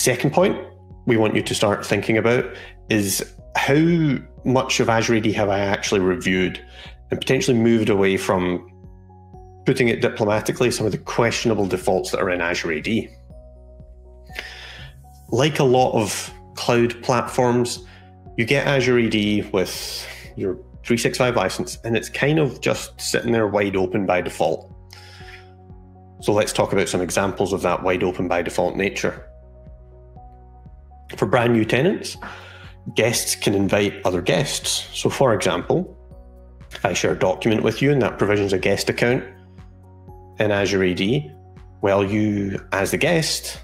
Second point we want you to start thinking about is how much of Azure AD have I actually reviewed, and potentially moved away from, putting it diplomatically, some of the questionable defaults that are in Azure AD. Like a lot of cloud platforms, you get Azure AD with your 365 license, and it's kind of just sitting there wide open by default. So let's talk about some examples of that wide open by default nature. For brand new tenants, guests can invite other guests. So for example, if I share a document with you and that provisions a guest account in Azure AD, well, you as the guest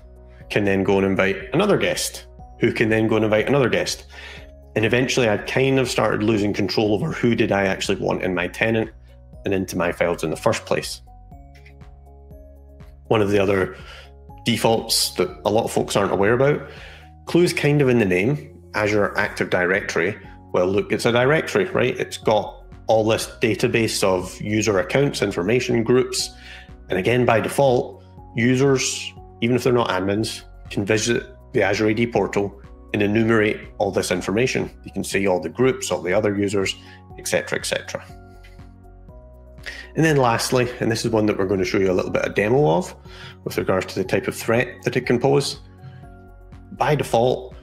can then go and invite another guest, who can then go and invite another guest. And eventually I'd kind of started losing control over who did I actually want in my tenant and into my files in the first place. One of the other defaults that a lot of folks aren't aware about, clues kind of in the name, Azure Active Directory. Well, look, it's a directory, right? It's got all this database of user accounts, information groups. And again, by default, users, even if they're not admins, can visit the Azure AD portal and enumerate all this information. You can see all the groups, all the other users, etc., etc. And then lastly, and this is one that we're going to show you a little bit of demo of with regards to the type of threat that it can pose. By default,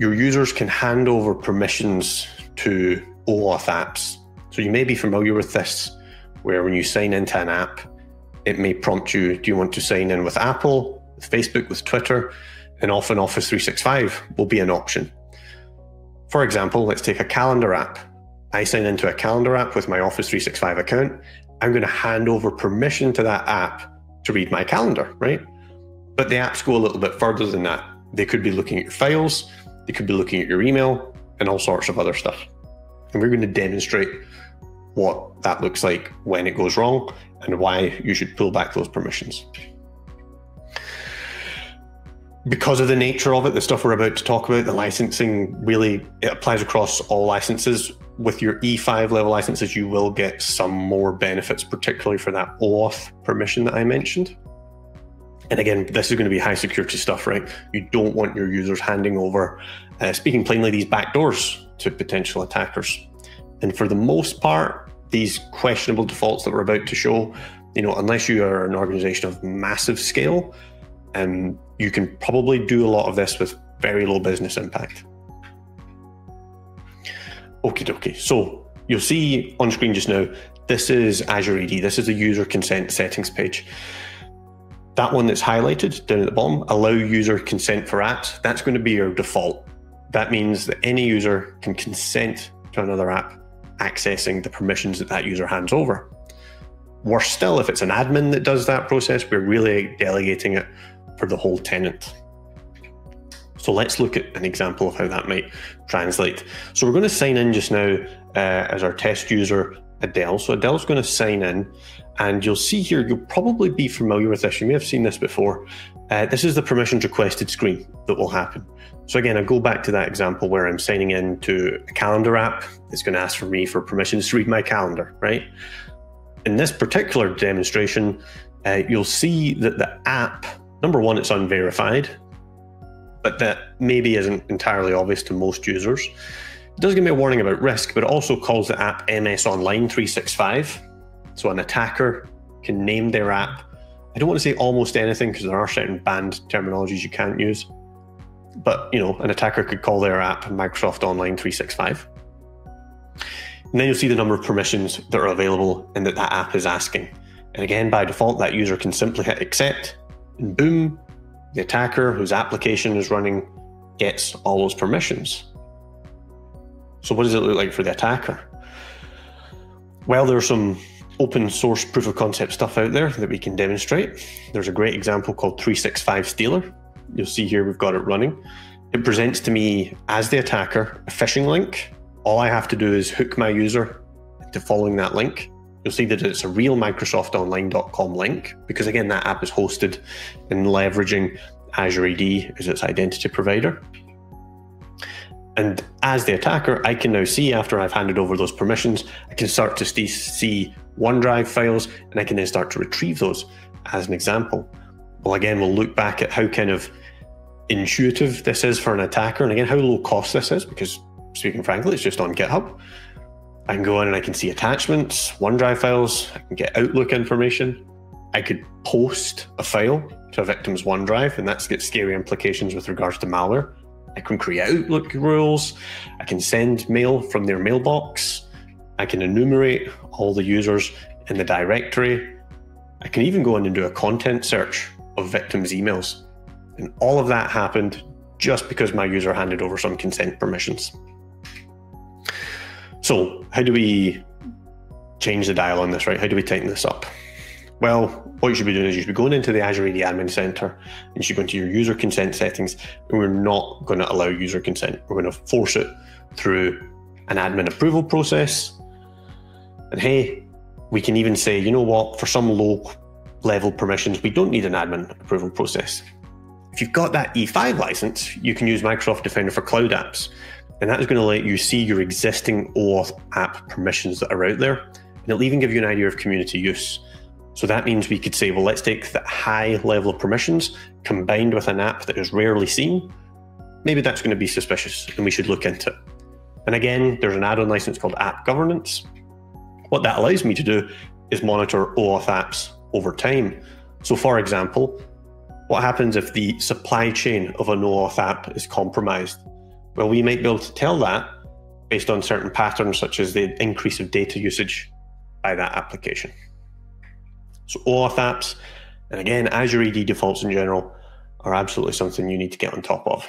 your users can hand over permissions to OAuth apps. So you may be familiar with this, where when you sign into an app, it may prompt you, do you want to sign in with Apple, with Facebook, with Twitter, and often Office 365 will be an option. For example, let's take a calendar app. I sign into a calendar app with my Office 365 account. I'm going to hand over permission to that app to read my calendar, right? But the apps go a little bit further than that. They could be looking at your files, they could be looking at your email, and all sorts of other stuff. And we're going to demonstrate what that looks like when it goes wrong and why you should pull back those permissions. Because of the nature of it, the stuff we're about to talk about, the licensing really, it applies across all licenses. With your E5 level licenses, you will get some more benefits, particularly for that OAuth permission that I mentioned. And again, this is going to be high security stuff, right? You don't want your users handing over, speaking plainly, these backdoors to potential attackers. And for the most part, these questionable defaults that we're about to show, you know, unless you are an organization of massive scale, you can probably do a lot of this with very low business impact. Okie dokie. So you'll see on screen just now, this is Azure AD. This is the user consent settings page. That one that's highlighted down at the bottom, allow user consent for apps. That's going to be your default. That means that any user can consent to another app accessing the permissions that that user hands over. Worse still, if it's an admin that does that process, we're really delegating it for the whole tenant. So let's look at an example of how that might translate. So we're going to sign in just now as our test user, Adele. So Adele's going to sign in, and you'll see here, you'll probably be familiar with this. You may have seen this before. This is the permissions requested screen that will happen. So again, I go back to that example where I'm signing in to a calendar app. It's going to ask for me for permissions to read my calendar, right? In this particular demonstration, you'll see that the app, number one, it's unverified, but that maybe isn't entirely obvious to most users. It does give me a warning about risk, but it also calls the app MS Online 365. So an attacker can name their app. I don't want to say almost anything because there are certain banned terminologies you can't use, but you know, an attacker could call their app Microsoft Online 365. And then you'll see the number of permissions that are available and that app is asking. And again, by default, that user can simply hit accept, and boom, the attacker whose application is running gets all those permissions. So what does it look like for the attacker? Well, there's some open source proof of concept stuff out there that we can demonstrate. There's a great example called 365 Stealer. You'll see here we've got it running. It presents to me as the attacker a phishing link. All I have to do is hook my user into following that link. You'll see that it's a real microsoftonline.com link, because again, that app is hosted and leveraging Azure AD as its identity provider. And as the attacker, I can now see, after I've handed over those permissions, I can start to see OneDrive files, and I can then start to retrieve those as an example. Well, again, we'll look back at how kind of intuitive this is for an attacker, and again, how low cost this is, because speaking frankly, it's just on GitHub. I can go in and I can see attachments, OneDrive files, I can get Outlook information. I could post a file to a victim's OneDrive, and that's got scary implications with regards to malware. I can create Outlook rules. I can send mail from their mailbox. I can enumerate all the users in the directory. I can even go in and do a content search of victims' emails. And all of that happened just because my user handed over some consent permissions. So how do we change the dial on this, right? How do we tighten this up? Well, what you should be doing is you should be going into the Azure AD Admin Center and you should go into your user consent settings, and we're not going to allow user consent. We're going to force it through an admin approval process. And hey, we can even say, you know what, for some low level permissions, we don't need an admin approval process. If you've got that E5 license, you can use Microsoft Defender for Cloud Apps. And that is going to let you see your existing OAuth app permissions that are out there. And it'll even give you an idea of community use. So that means we could say, well, let's take the high level of permissions combined with an app that is rarely seen. Maybe that's going to be suspicious and we should look into it. And again, there's an add-on license called App Governance. What that allows me to do is monitor OAuth apps over time. So for example, what happens if the supply chain of an OAuth app is compromised? Well, we might be able to tell that based on certain patterns, such as the increase of data usage by that application. So OAuth apps, and again, Azure AD defaults in general, are absolutely something you need to get on top of.